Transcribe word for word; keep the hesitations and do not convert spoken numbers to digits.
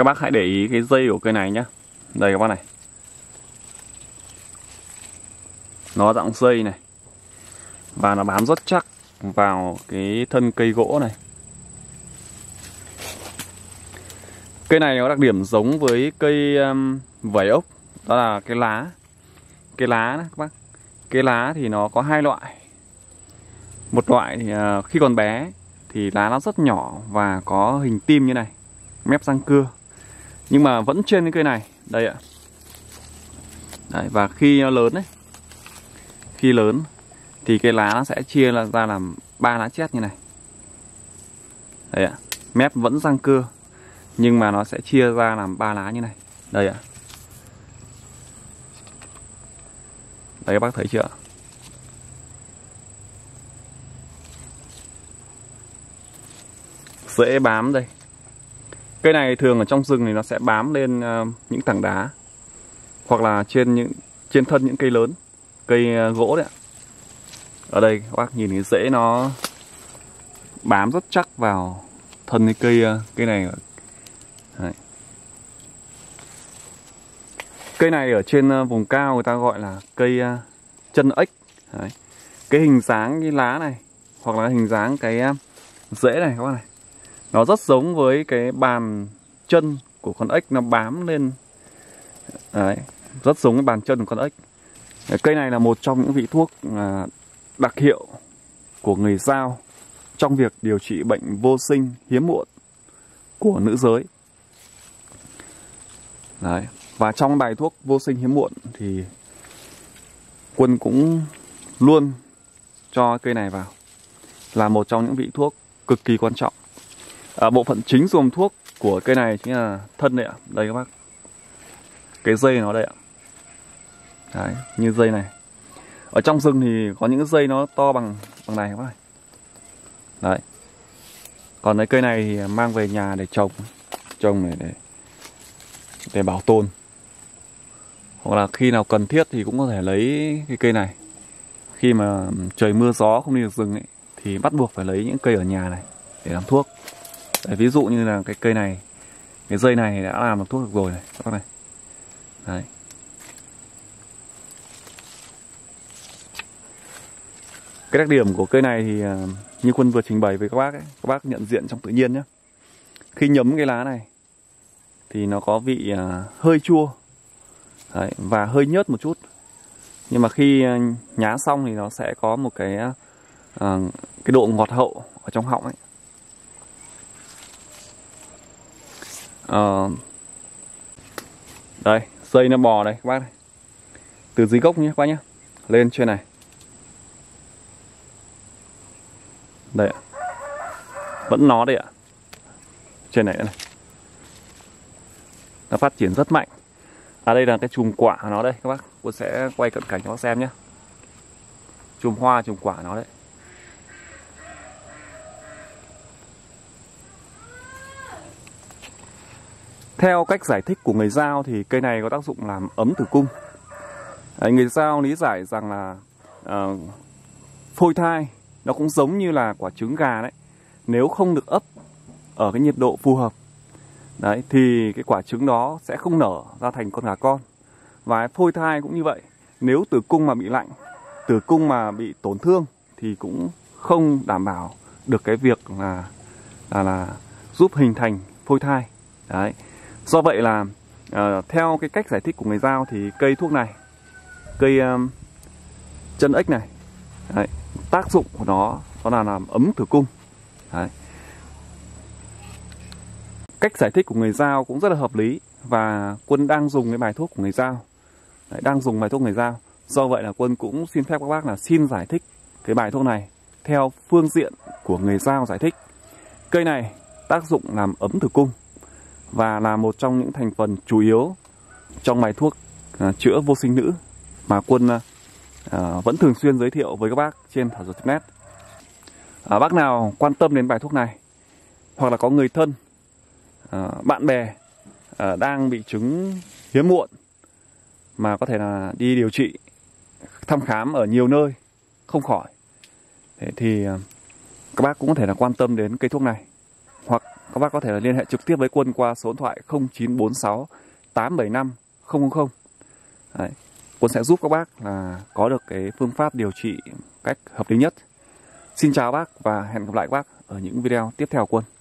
Các bác hãy để ý cái dây của cây này nhé. Đây các bác này, nó dạng dây này, và nó bám rất chắc vào cái thân cây gỗ này. Cây này có đặc điểm giống với cây um, vẩy ốc, đó là cái lá. Cái lá đó các bác. Cái lá thì nó có hai loại. Một loại thì uh, khi còn bé thì lá nó rất nhỏ và có hình tim như này, mép răng cưa. Nhưng mà vẫn trên cái cây này, đây ạ. Đấy, và khi nó lớn đấy, khi lớn thì cái lá nó sẽ chia ra làm ba lá chét như này. Đây ạ, mép vẫn răng cưa, nhưng mà nó sẽ chia ra làm ba lá như này. Đây ạ. Đấy các bác thấy chưa ạ? Dễ bám đây. Cây này thường ở trong rừng thì nó sẽ bám lên những tảng đá, hoặc là trên những trên thân những cây lớn, cây gỗ đấy ạ. Ở đây các bác nhìn thấy rễ nó bám rất chắc vào thân cái cây cây này. Đấy. Cây này ở trên vùng cao người ta gọi là cây chân ếch. Đấy. Cái hình dáng cái lá này, hoặc là hình dáng cái rễ này các bác này, nó rất giống với cái bàn chân của con ếch, nó bám lên. Đấy. Rất giống cái bàn chân của con ếch. Cây này là một trong những vị thuốc đặc hiệu của người Dao trong việc điều trị bệnh vô sinh hiếm muộn của nữ giới. Đấy. Và trong bài thuốc vô sinh hiếm muộn thì Quân cũng luôn cho cây này vào, là một trong những vị thuốc cực kỳ quan trọng. À, bộ phận chính dùng thuốc của cây này chính là thân đấy ạ. Đây các bác, cái dây nó đây ạ. Đấy, như dây này. Ở trong rừng thì có những cái dây nó to bằng bằng này các bác này. Đấy. Còn cái cây này thì mang về nhà để trồng, trồng để để, để bảo tồn. Hoặc là khi nào cần thiết thì cũng có thể lấy cái cây này. Khi mà trời mưa gió không đi được rừng ấy, thì bắt buộc phải lấy những cây ở nhà này để làm thuốc. Đấy, ví dụ như là cái cây này, cái dây này đã làm được thuốc được rồi này các bác này. Đấy. Cái đặc điểm của cây này thì như Quân vừa trình bày với các bác ấy, các bác nhận diện trong tự nhiên nhé. Khi nhấm cái lá này thì nó có vị hơi chua. Đấy, và hơi nhớt một chút. Nhưng mà khi nhá xong thì nó sẽ có một cái cái độ ngọt hậu ở trong họng ấy. À, đây, dây nó bò đây các bác này. Từ dưới gốc nhé các bác nhé, lên trên này. Đây ạ. Vẫn nó đây ạ. Trên này, này. Nó phát triển rất mạnh. À đây là cái chùm quả của nó đây các bác. Cô sẽ quay cận cảnh cho bác xem nhé. Chùm hoa, chùm quả nó đấy. Theo cách giải thích của người Dao thì cây này có tác dụng làm ấm tử cung. Đấy, người Dao lý giải rằng là uh, phôi thai nó cũng giống như là quả trứng gà đấy. Nếu không được ấp ở cái nhiệt độ phù hợp đấy, thì cái quả trứng đó sẽ không nở ra thành con gà con. Và phôi thai cũng như vậy. Nếu tử cung mà bị lạnh, tử cung mà bị tổn thương thì cũng không đảm bảo được cái việc là, là, là giúp hình thành phôi thai. Đấy. Do vậy là uh, theo cái cách giải thích của người Dao thì cây thuốc này, cây um, chân ếch này, đấy, tác dụng của nó đó là làm ấm tử cung. Đấy. Cách giải thích của người Dao cũng rất là hợp lý, và Quân đang dùng cái bài thuốc của người Dao, đấy, đang dùng bài thuốc người Dao. Do vậy là Quân cũng xin phép các bác là xin giải thích cái bài thuốc này theo phương diện của người Dao giải thích. Cây này tác dụng làm ấm tử cung và là một trong những thành phần chủ yếu trong bài thuốc uh, chữa vô sinh nữ mà Quân uh, vẫn thường xuyên giới thiệu với các bác trên Thảo Dược net. Uh, bác nào quan tâm đến bài thuốc này, hoặc là có người thân, uh, bạn bè uh, đang bị chứng hiếm muộn mà có thể là đi điều trị, thăm khám ở nhiều nơi không khỏi, thế thì uh, các bác cũng có thể là quan tâm đến cây thuốc này, hoặc các bác có thể là liên hệ trực tiếp với Quân qua số điện thoại không chín bốn sáu tám bảy năm không không không. Đấy. Quân sẽ giúp các bác là có được cái phương pháp điều trị cách hợp lý nhất. Xin chào bác và hẹn gặp lại các bác ở những video tiếp theo của Quân.